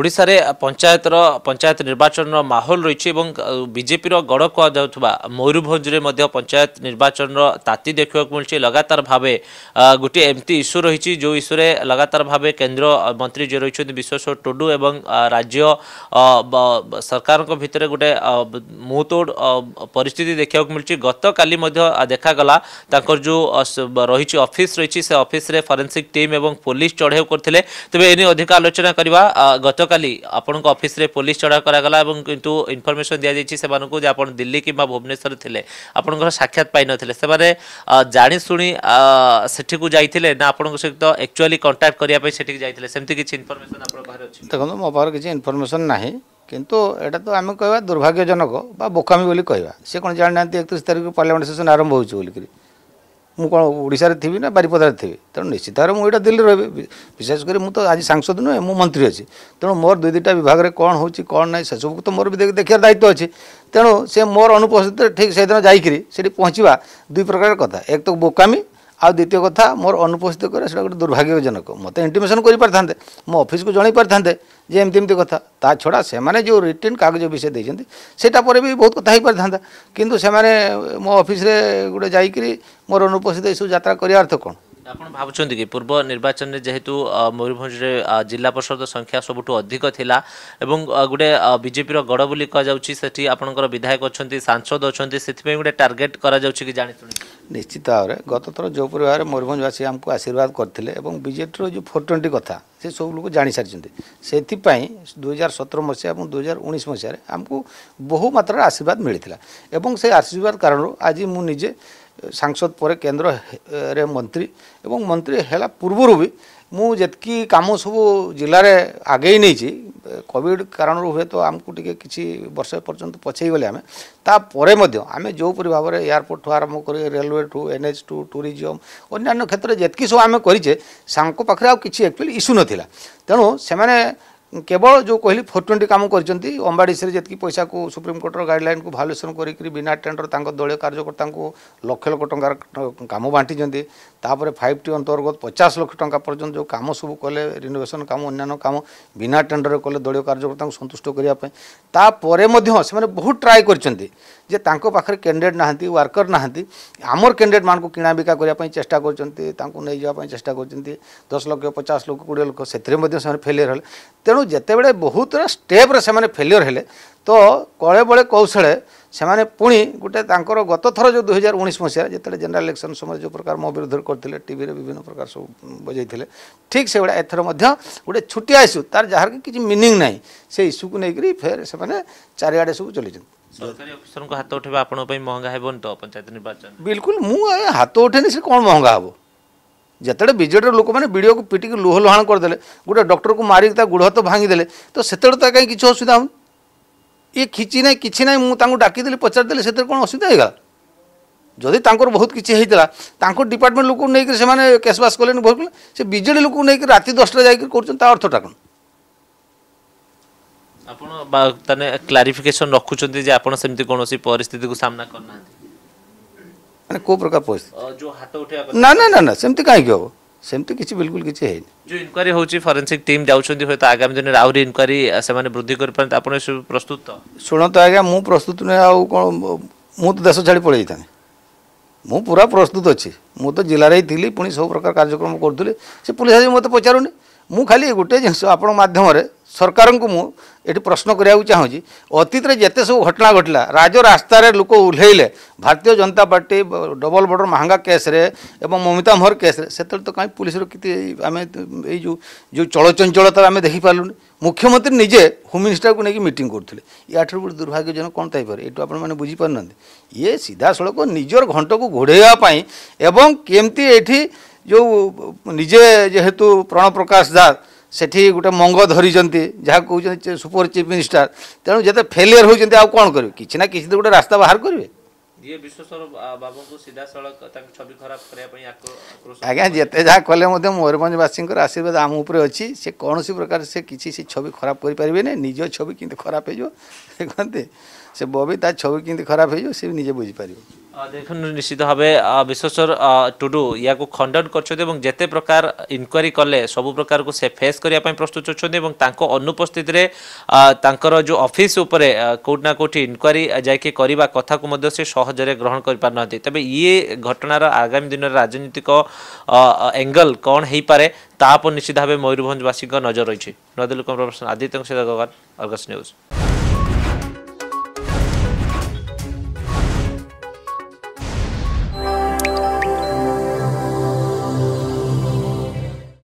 ओडिशा रे पंचायत निर्वाचन माहौल रही है। बीजेपी गड़ कहुवा मयूरभंज में पंचायत निर्वाचन ताती देखा मिली। लगातार भाव गोटे एमती इश्यू रही जो इश्यू रे लगातार भाव केंद्र मंत्री जी रही विश्वेश्वर टुडु एवं राज्य सरकार भितर गोटे मुंहतोड़ परिस्थिति देखा मिली। गत काली देखागला जो रही ऑफिस रही से ऑफिस रे फॉरेंसिक टीम एवं पुलिस चढ़ाऊ करते। तेज एने अधिक आलोचना करवा गतकाली आपण ऑफिस रे पुलिस चढ़ाऊ करागला किंतु इनफॉरमेशन दि जाइए से आपण दिल्ली किंबा भुवनेश्वर थिले आपण साक्षात पाई नथिले से माने जानी सुनी सेठी को जाइथिले ना आपण सहित एक्चुअली कांटेक्ट करिया पे सेठी जाइथिले सेमति किछि इनफॉरमेशन आपण बाहर अछि देखो मो बाहर किछि इनफॉरमेशन नाही किंतु एटा तो आमे कहबा दुर्भाग्यजनक बा बोकामी बोली कहबा से कोन जान नांती 31 तारिख पार्लियामेंट सेशन आरंभ होउछ बोली करी मु कोन ओडिसा रे थिबी ना बारिपदार रे थिबी तेणु निश्चित भाव मुझे दिल्ली रही विशेष कर मुझे आज सांसद नुहे मु मंत्री अच्छी तेणु मोर दुई दुईटा विभाग में कौन हो कौन ना से सबको तो मोर भी देखा दायित्व अच्छी तेणु से मोर अनुपस्थित ठीक से दिन जाकि पहुँचवा दुई प्रकार कथा एक तो बोकामी आ द्वितीय कथा मोर अनुपस्थित करे से गोटे दुर्भाग्यजनक मत इंटिमेशन करें मो ऑफिस को जन पारे जे एमती कथा ता छड़ा से माने जो रिटर्न कागज विषय देते सेटा पर भी बहुत कथा हो पारि था किंतु से माने मो ऑफिस रे गोटे जाकि मोर अनुपस्थित ये सब यात्रा करिया अर्थ कौन आपण भावुचंती कि पूर्व निर्वाचन में जेहेतु मयूरभंज जिला परिषद संख्या सबुठू अधिक थिला एवं गोटे बीजेपी गड़ बोली कहु आपणकर विधायक अच्छा सांसद अच्छा से गोटे टार्गेट करा कि जानी सुनी निश्चित भाव में गत थर जो परिवार मयूरभंजवासी आमको आशीर्वाद करते बीजेपी जो 420 कथा से सब लोग जाणी सारी से 2017 मसीहा 2019 मसीह आमको बहु मात्रा आशीर्वाद मिलता और से आशीर्वाद कारण आज मुझे सांसद पर केंद्र रे मंत्री एवं मंत्री है पूर्वर भी मुझे कम सबू जिले में आगे नहीं कोविड कारण हे तो आमको टे कि वर्ष पर्यंत पछे गले आम तापर आम जोपरी भाव में एयरपोर्ट आरंभ कर railway to NH to tourism अन्य क्षेत्र जितकी सब आम करे पाखे आक्चुअली इश्यू नाला तेणु से केवल जो कहली 420 कम करती अंबाडीसी जी पैसा को सुप्रीमकोर्टर गाइडलाइन को भालुएसन कर बिना टेंडर तक दलय कार्यकर्ता को लक्ष लक्ष टकर कम बांटी 5T अंतर्गत 50 लाख टका पर्यटन जो कम सब कले रिनोवेशन कम अन्य कम बिना टेंडर कले दलय कार्यकर्ता संतुष्ट करने से बहुत ट्राए करते जे तांको पाखरे कैंडिडेट नाहंती वर्कर नाहंती आमर कैंडिडेट मानको किणा बिका करने चेष्टा करचंती तांको नै जाबा चेष्टा करचंती 10 लाख 50 लाख 20 लाख सेतरे मध्ये से फेलियर हले तेणु जते बेले बहुत स्टेप रे से माने फेलियर हले तो कळे बळे कौशले से माने पुणी गोटे तांकर गत थर जो 2019 मसीह जिते जनरल इलेक्शन समय जो प्रकार मो विरोध करते टीवी रे विभिन्न प्रकार सब बजे ठीक से भाया एथर मध्य गोटे छुटिया इश्यू तार जार कि मिनिंग ना से इश्यू को लेकर फेर से माने चारिआडे सब चलि सरकारी अफिसर को हाथ उठेबा आपण पई महंगा हेबन तो पंचायत निर्वाचन बिल्कुल मु हाथ उठेनी से कोन महंगा हबो जतडे बीजेडी लोक माने वीडियो को पिटिक लोह लोहाण कर देले गुडा डॉक्टर को मारी ता गुडहत भांगी देले तो सेतड ता काई किछ असुविधा हो ये खिची नै किछ नै मु तांको डाकी देले पचार देले सेतड कोन असुविधा हेगा जदि तांकर बहुत किछ हेतला तांको डिपार्टमेंट लोक नै के से माने केसवास कोलेन बहुत से बीजेडी लोक नै के राती 10 टा जाई के करछन ता अर्थ टाकन आपण तने क्लारिफिकेशन रखुचंती जे आपण सेमति कोनोसी परिस्थिति को सामना करना माने को प्रकार परिस्थिति जो हाथ उठे ना ना ना ना सेमति काई गयो सेमति किछि बिल्कुल किछि है जो इन्क्वायरी होउची फॉरेंसिक टीम जाउचंती होय त आगामी दिन आउरी इन्क्वायरी से माने वृद्धि कर परंत आपण प्रस्तुत तो सुनो त आगा मु प्रस्तुत ने आउ कोन मु तो देश छाड़ी पळेई थाने मु पूरा प्रस्तुत अछि मु तो जिल्ला रे थिली पुनी सब प्रकार कार्यक्रम करथुले से पुलिस आज मते पचारुनी मु खाली गोटे जिंस आपण माध्यम रे सरकार को मुझे प्रश्न करा चाहिए अतीत में जिते सब घटना घटला राज रास्त लोक ओह्लैले भारतीय जनता पार्टी डबल बॉर्डर महंगा केस रे एवं ममिता मोहर केस रे से तो कहीं पुलिस आम जो जो चलचंचलता आम देखिपारूनी मुख्यमंत्री निजे होम मिनिस्टर को लेकिन मीटिंग करुले या गोटे दुर्भाग्यजनक कौन थे यू आपने बुझीपार ना ये सीधा सड़क निजर घंट को घोड़ाई एवं केमती ये जो निजे जेहेतु प्रणवप्रकाश दास सेठी गोटे मंग धरी जहाँ कहते सुपर चीफ मिनिस्टर तेणु जिते फेलियर होती आउ कौन करेंगे किसी ना किसी तो गोटे रास्ता बाहर करेंगे ये विश्वेश्वर बाबू को सीधा सड़क छवि खराब करने आज्ञा जिते जहाँ कले मयूरभंजवासी आशीर्वाद आम उपर अच्छी से कौन प्रकार से किसी छवि खराब करें निज छवि कि खराब हो कहते से बबी तार छवि किंतु खराब हो सी निजे बुझीपर देखो निश्चित भाव विश्वेश्वर टुडु या को खंडन कर जेते प्रकार इनक्वारी कले सबु प्रकार को से फेस करने प्रस्तुत होती अनुपस्थित जो ऑफिस उपरे कोटना कोठी इनक्वारी जावा कथा को से सहजरे ग्रहण कर पार ना तबे ये घटनार आगामी दिन राजनीतिक एंगल कौन हो पाए तापर निश्चित भाव मयूरभंजवासी नजर रही। नदील कुमार प्रशासन आदित्य गगन अर्गस न्यूज।